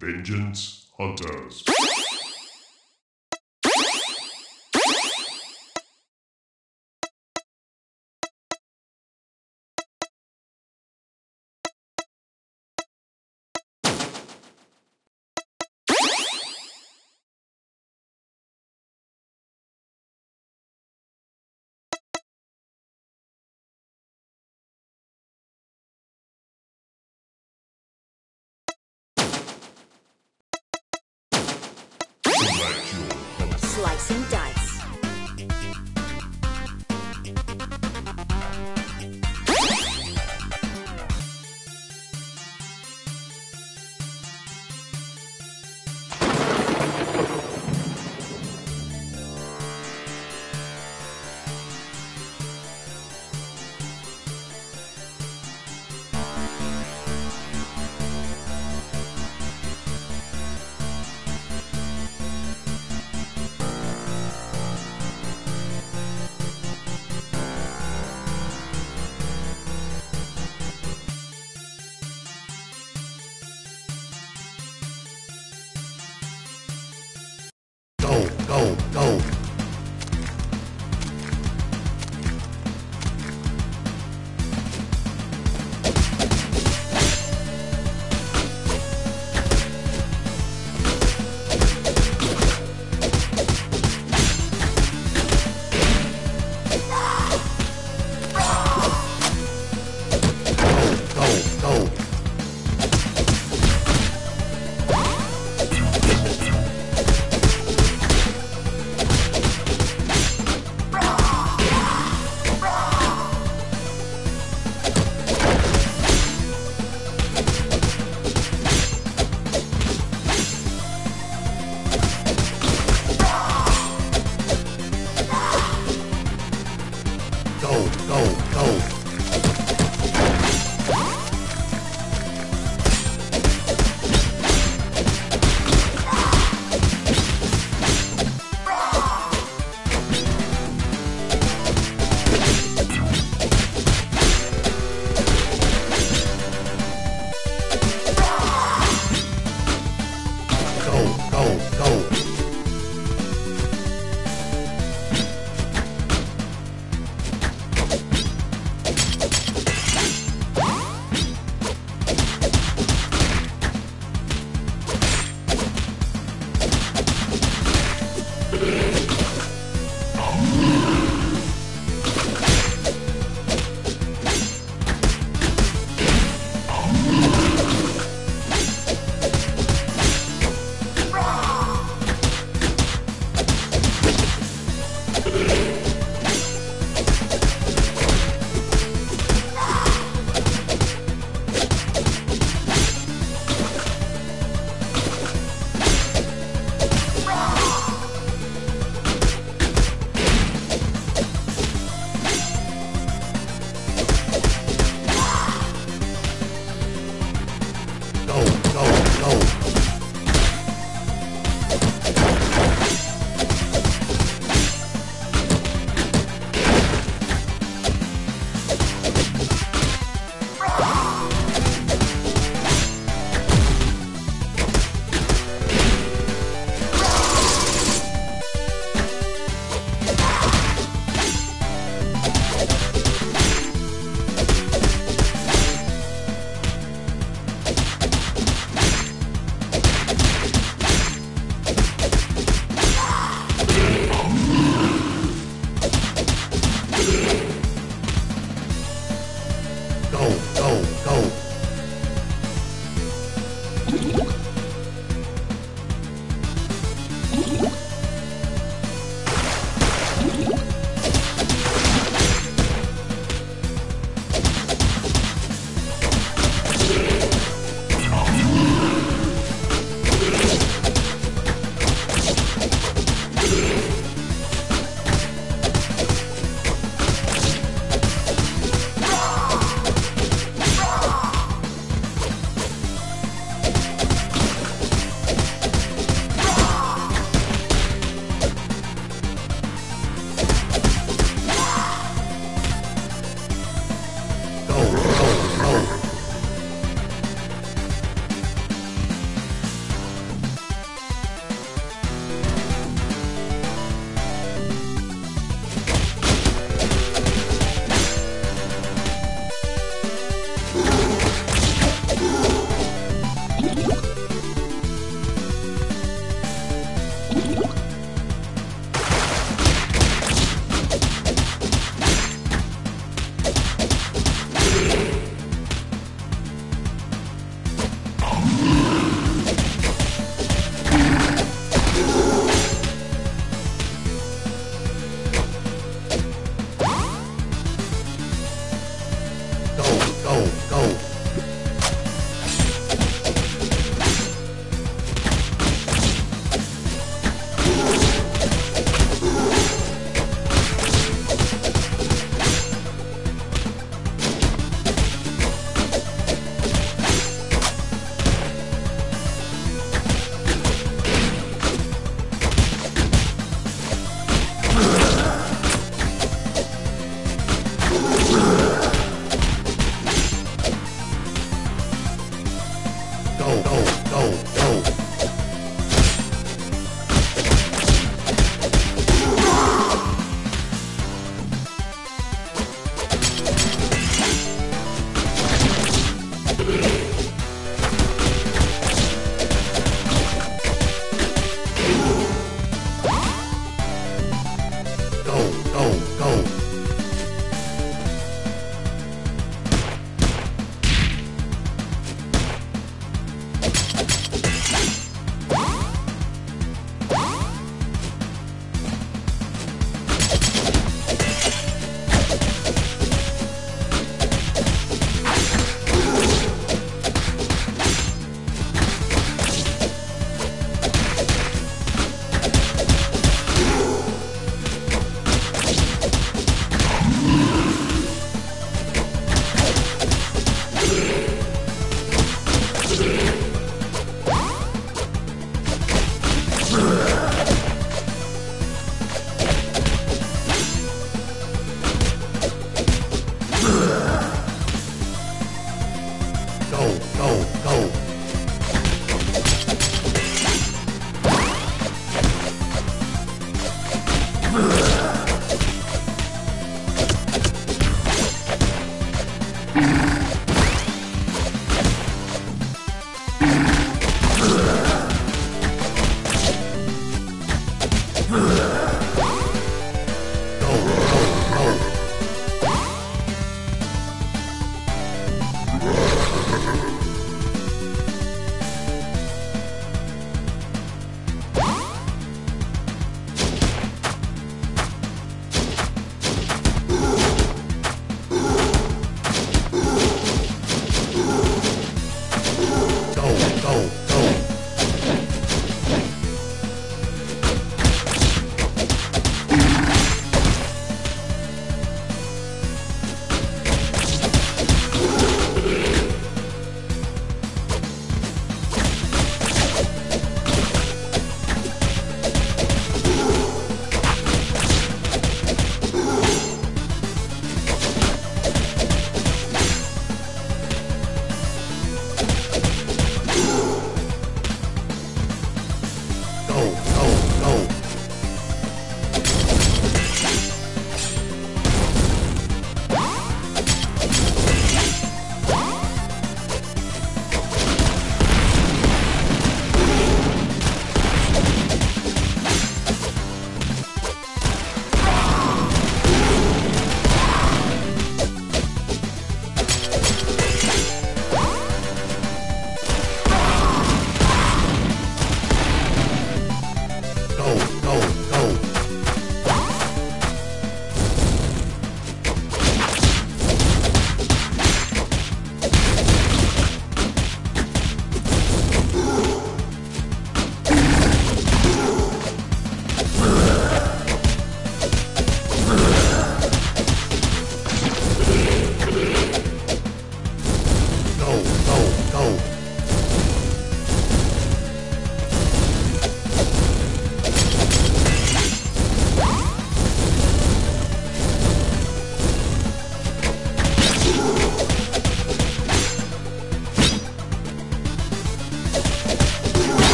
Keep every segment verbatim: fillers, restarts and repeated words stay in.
Vengeance Hunters. Slice and dice. Go, go.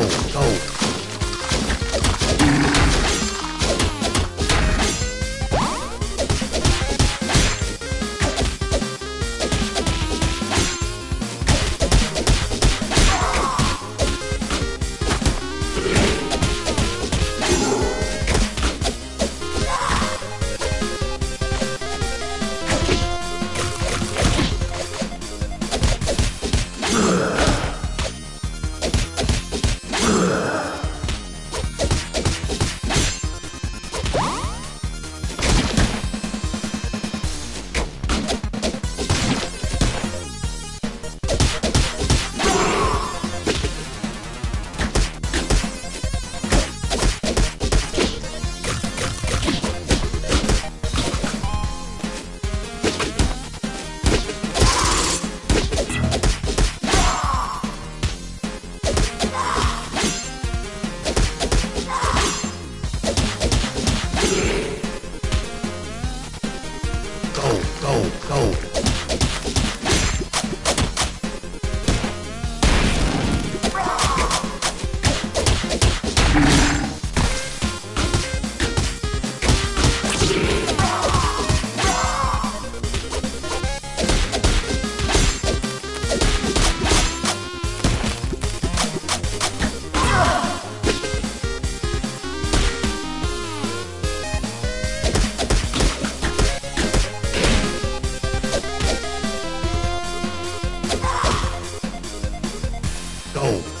oh, oh.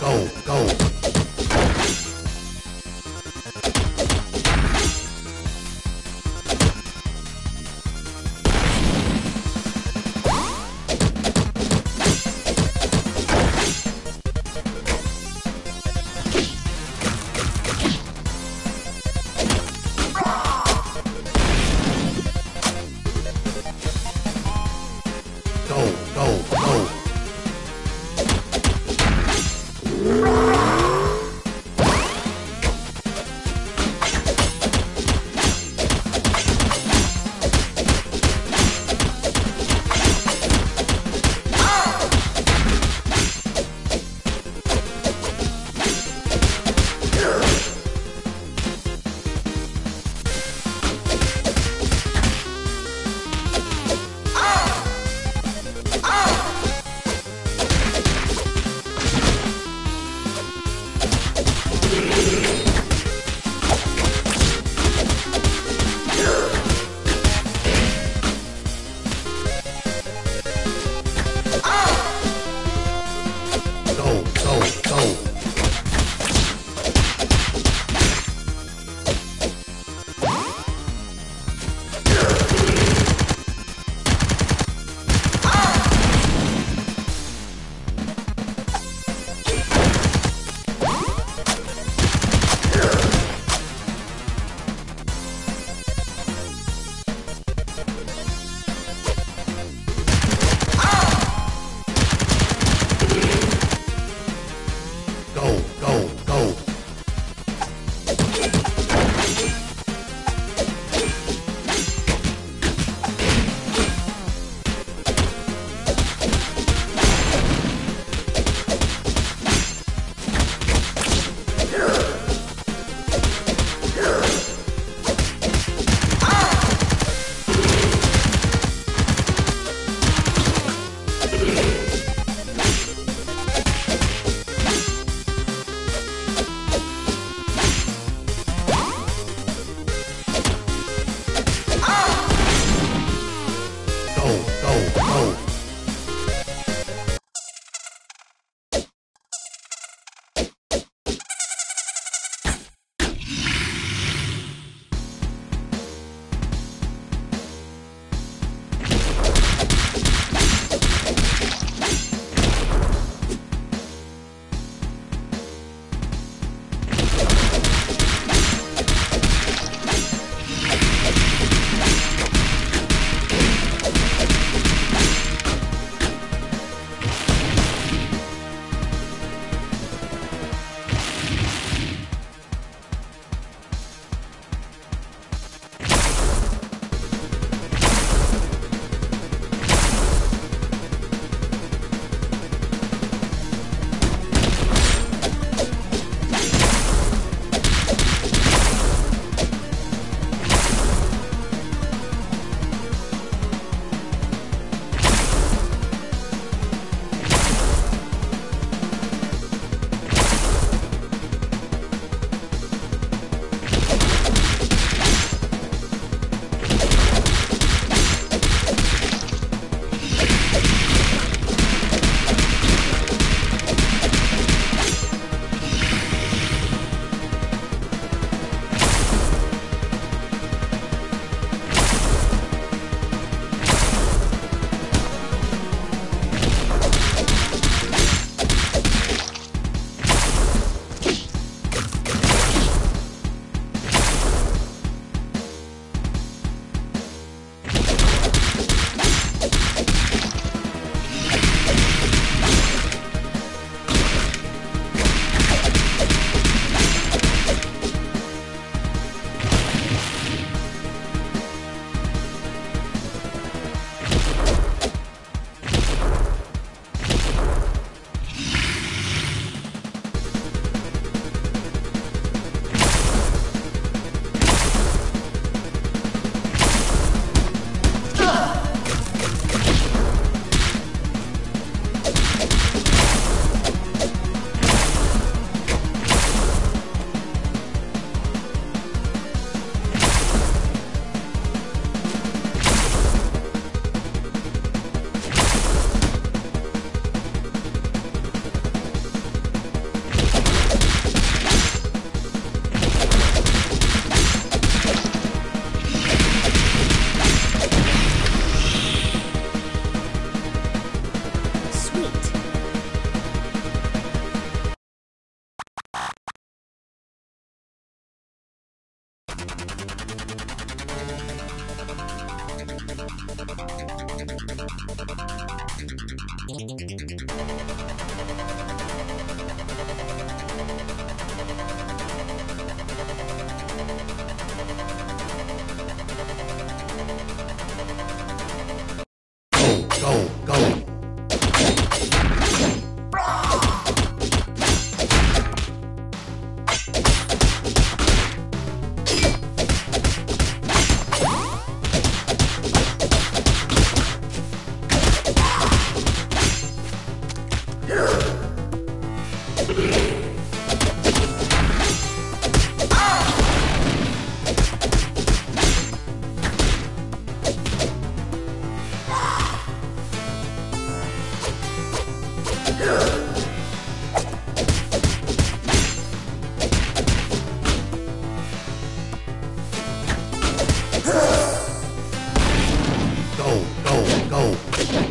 Go, go, go!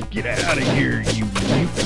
Get out of here, you mutants.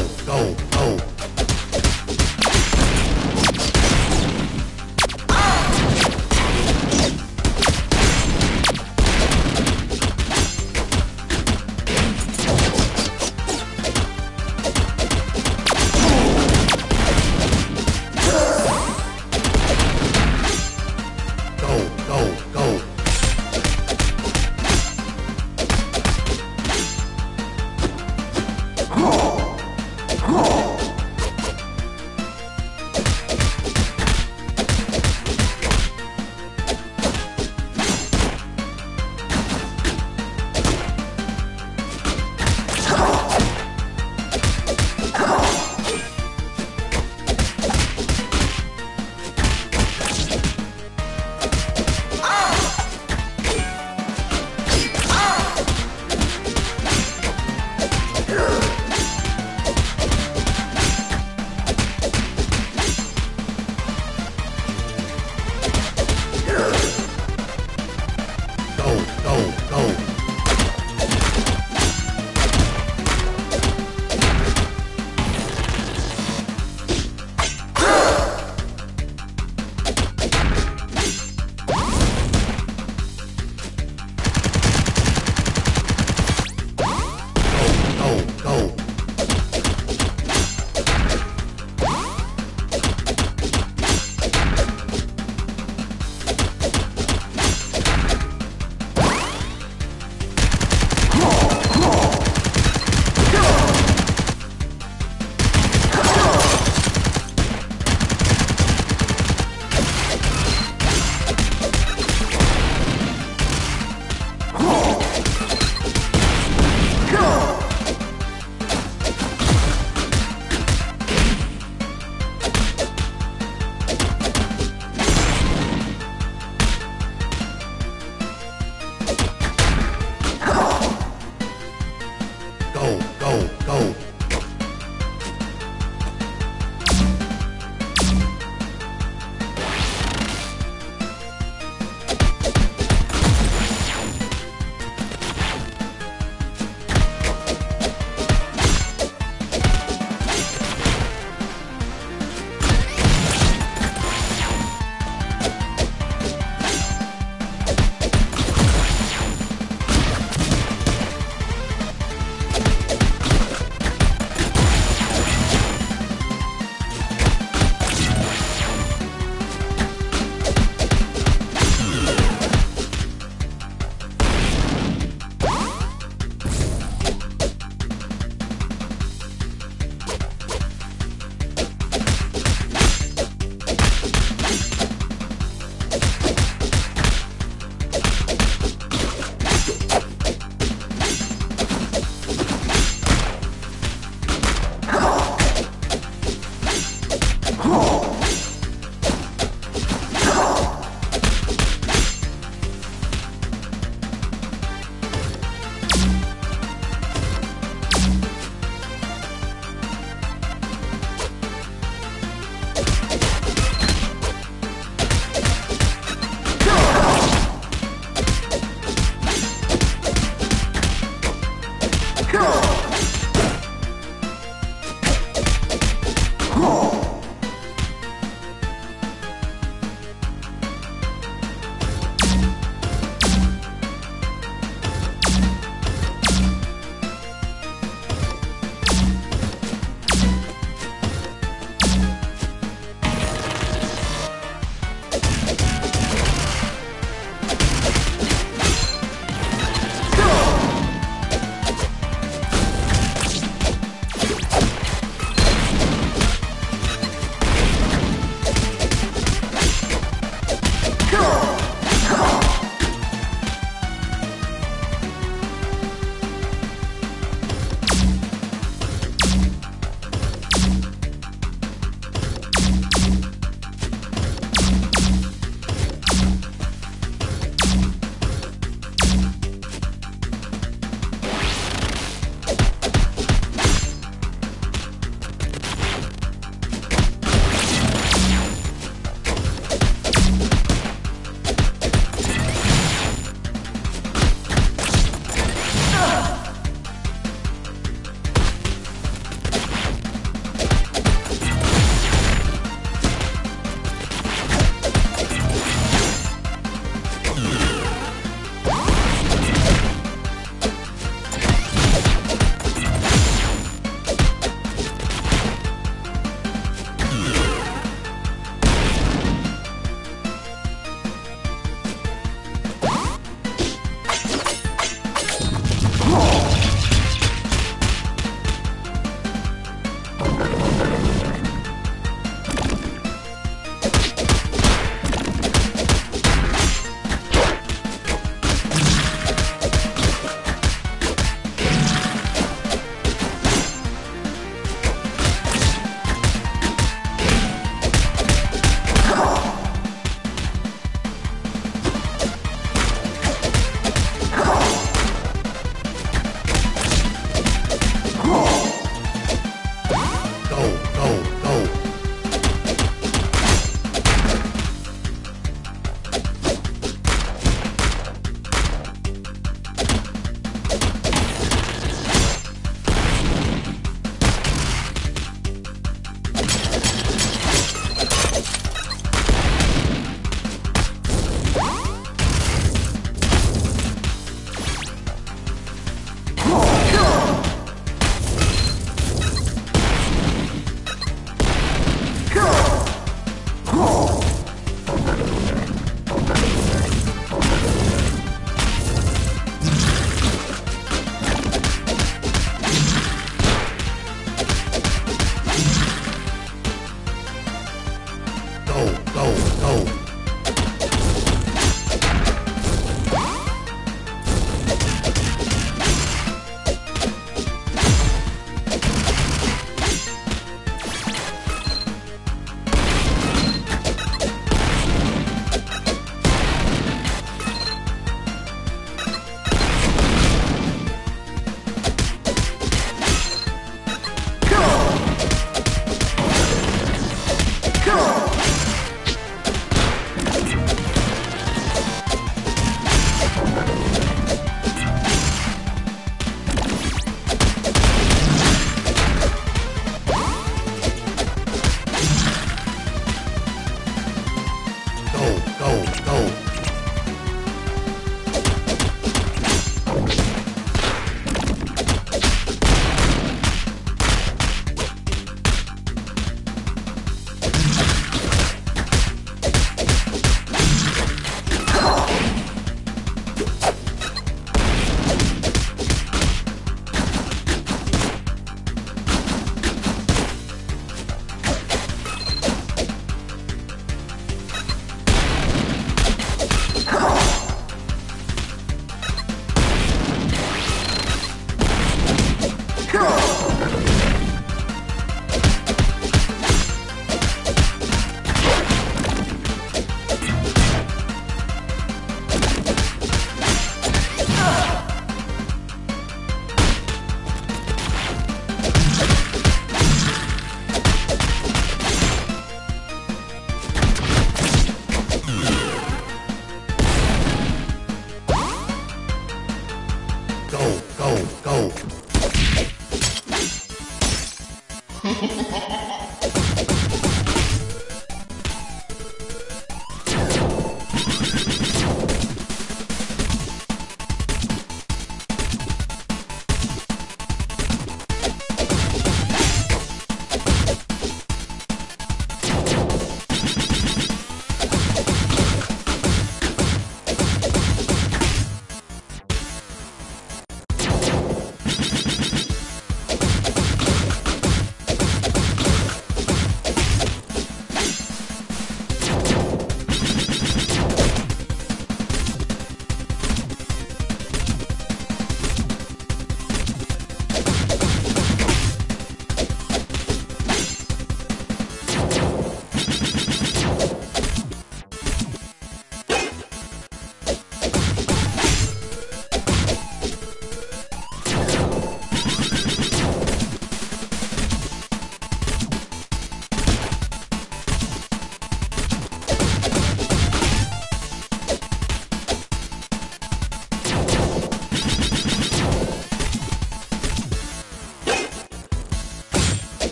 go, go, go.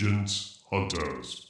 Vengeance Hunters.